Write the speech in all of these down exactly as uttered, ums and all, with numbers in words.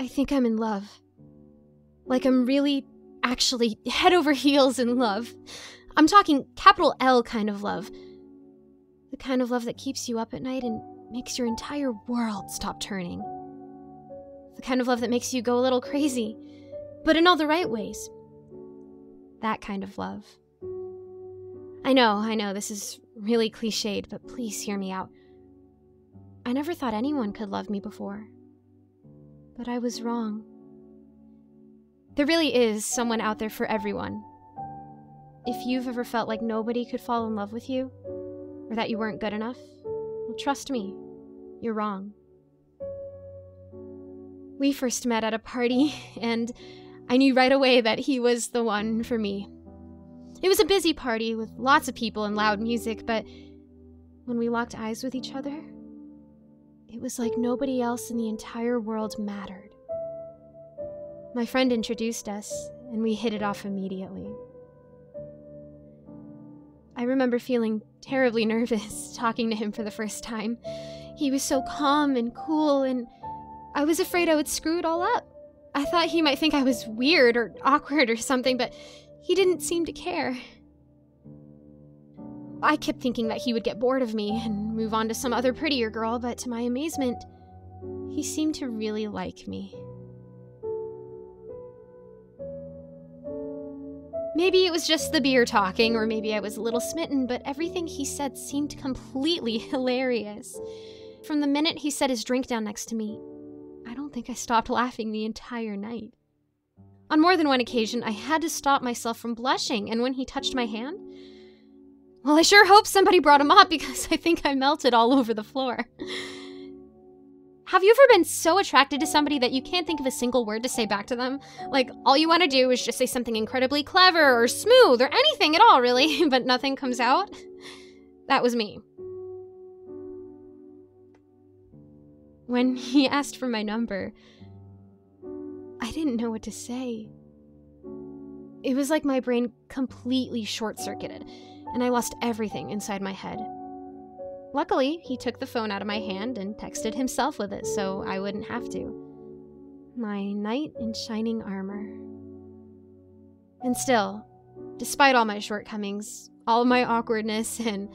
I think I'm in love. Like I'm really, actually, head over heels in love. I'm talking capital L kind of love. The kind of love that keeps you up at night and makes your entire world stop turning. The kind of love that makes you go a little crazy, but in all the right ways. That kind of love. I know, I know, this is really cliched, but please hear me out. I never thought anyone could love me before. But I was wrong. There really is someone out there for everyone. If you've ever felt like nobody could fall in love with you, or that you weren't good enough, well, trust me, you're wrong. We first met at a party, and I knew right away that he was the one for me. It was a busy party with lots of people and loud music, but when we locked eyes with each other, it was like nobody else in the entire world mattered. My friend introduced us, and we hit it off immediately. I remember feeling terribly nervous talking to him for the first time. He was so calm and cool, and I was afraid I would screw it all up. I thought he might think I was weird or awkward or something, but he didn't seem to care. I kept thinking that he would get bored of me and move on to some other prettier girl, but to my amazement, he seemed to really like me. Maybe it was just the beer talking, or maybe I was a little smitten, but everything he said seemed completely hilarious. From the minute he set his drink down next to me, I don't think I stopped laughing the entire night. On more than one occasion, I had to stop myself from blushing, and when he touched my hand, well, I sure hope somebody brought him up because I think I melted all over the floor. Have you ever been so attracted to somebody that you can't think of a single word to say back to them? Like, all you want to do is just say something incredibly clever or smooth or anything at all, really, but nothing comes out? That was me. When he asked for my number, I didn't know what to say. It was like my brain completely short-circuited, and I lost everything inside my head. Luckily, he took the phone out of my hand and texted himself with it, so I wouldn't have to. My knight in shining armor. And still, despite all my shortcomings, all my awkwardness, and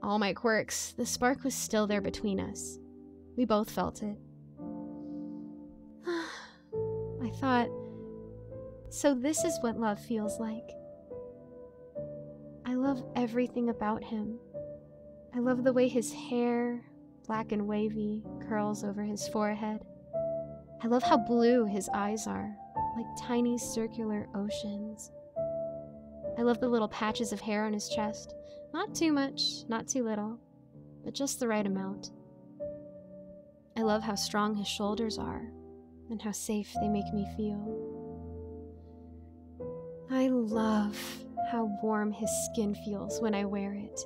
all my quirks, the spark was still there between us. We both felt it. I thought, so this is what love feels like. I love everything about him. I love the way his hair, black and wavy, curls over his forehead. I love how blue his eyes are, like tiny circular oceans. I love the little patches of hair on his chest. Not too much, not too little, but just the right amount. I love how strong his shoulders are, and how safe they make me feel. I love how warm his skin feels when I wear it.